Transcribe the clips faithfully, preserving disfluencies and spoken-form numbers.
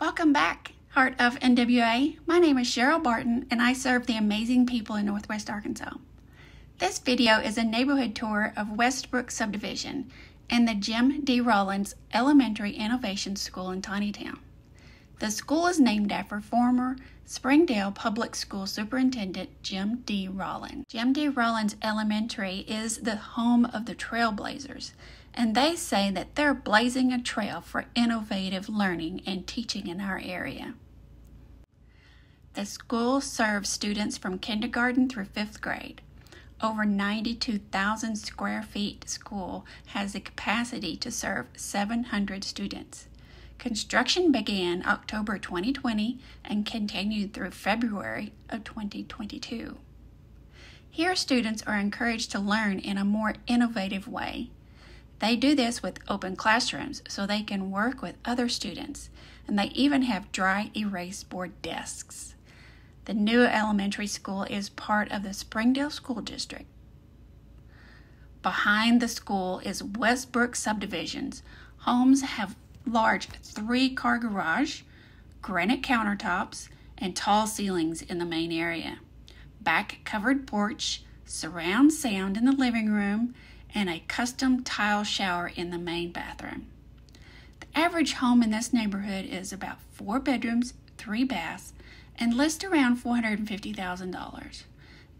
Welcome back, Heart of N W A. My name is Cheryl Barton, and I serve the amazing people in Northwest Arkansas. This video is a neighborhood tour of Westbrook Subdivision and the Jim D. Rollins Elementary Innovation School in Tonitown. The school is named after former Springdale Public School Superintendent Jim D. Rollins. Jim D. Rollins Elementary is the home of the Trailblazers, and they say that they're blazing a trail for innovative learning and teaching in our area. The school serves students from kindergarten through fifth grade. Over ninety-two thousand square feet school has the capacity to serve seven hundred students. Construction began October twenty twenty and continued through February of twenty twenty-two. Here, students are encouraged to learn in a more innovative way. They do this with open classrooms so they can work with other students, and they even have dry erase board desks. The new elementary school is part of the Springdale School District. Behind the school is Westbrook Subdivisions. Homes have large three-car garage, granite countertops, and tall ceilings in the main area, back covered porch, surround sound in the living room, and a custom tile shower in the main bathroom. The average home in this neighborhood is about four bedrooms, three baths, and lists around four hundred fifty thousand dollars.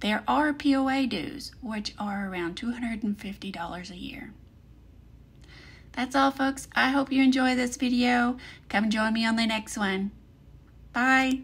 There are P O A dues, which are around two hundred fifty dollars a year. That's all, folks. I hope you enjoy this video. Come join me on the next one. Bye.